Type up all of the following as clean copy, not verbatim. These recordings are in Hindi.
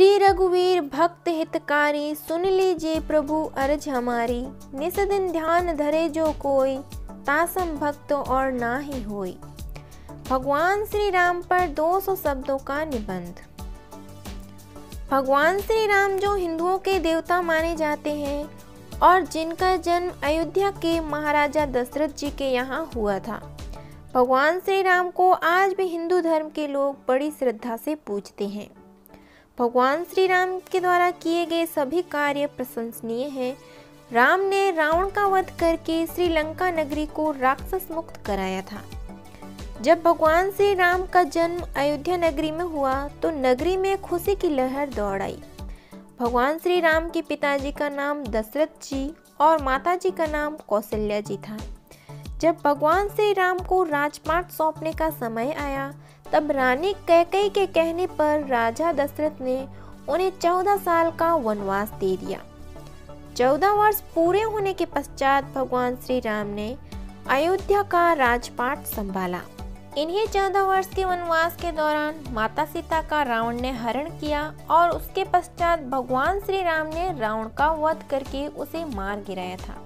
श्री रघुवीर भक्त हितकारी, सुन लीजिए प्रभु अर्ज हमारी। निसदिन ध्यान धरे जो कोई, तासम भक्त और ना ही होई। भगवान श्री राम पर 200 शब्दों का निबंध। भगवान श्री राम जो हिंदुओं के देवता माने जाते हैं और जिनका जन्म अयोध्या के महाराजा दशरथ जी के यहाँ हुआ था, भगवान श्री राम को आज भी हिंदू धर्म के लोग बड़ी श्रद्धा से पूजते हैं। भगवान श्री राम के द्वारा किए गए सभी कार्य प्रशंसनीय हैं। राम ने रावण का वध करके श्रीलंका नगरी को राक्षस मुक्त कराया था। जब भगवान श्री राम का जन्म अयोध्या नगरी में हुआ तो नगरी में खुशी की लहर दौड़ आई। भगवान श्री राम के पिताजी का नाम दशरथ जी और माताजी का नाम कौशल्या जी था। जब भगवान श्री राम को राजपाट सौंपने का समय आया तब रानी कैकेयी के कहने पर राजा दशरथ ने उन्हें 14 साल का वनवास दे दिया। 14 वर्ष पूरे होने के पश्चात भगवान श्री राम ने अयोध्या का राजपाट संभाला। इन्हीं 14 वर्ष के वनवास के दौरान माता सीता का रावण ने हरण किया और उसके पश्चात भगवान श्री राम ने रावण का वध करके उसे मार गिराया था।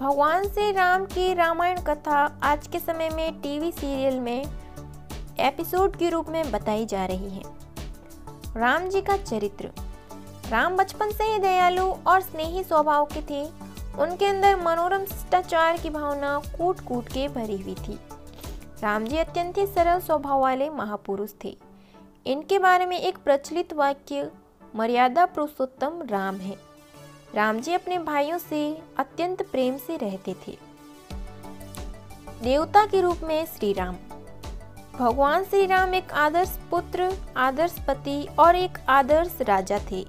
भगवान श्री राम की रामायण कथा आज के समय में टीवी सीरियल में एपिसोड के रूप में बताई जा रही है। राम जी का चरित्र। राम बचपन से ही दयालु और स्नेही स्वभाव के थे। उनके अंदर मनोरम शिष्टाचार की भावना कूट कूट के भरी हुई थी। राम जी अत्यंत ही सरल स्वभाव वाले महापुरुष थे। इनके बारे में एक प्रचलित वाक्य मर्यादा पुरुषोत्तम राम है। राम जी अपने भाइयों से अत्यंत प्रेम से रहते थे। देवता के रूप में श्री राम। भगवान श्री राम एक आदर्श पुत्र, आदर्श पति और एक आदर्श राजा थे।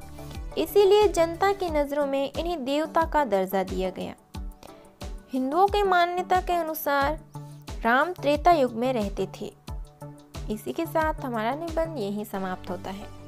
इसीलिए जनता की नज़रों में इन्हें देवता का दर्जा दिया गया। हिंदुओं के मान्यता के अनुसार राम त्रेता युग में रहते थे। इसी के साथ हमारा निबंध यहीं समाप्त होता है।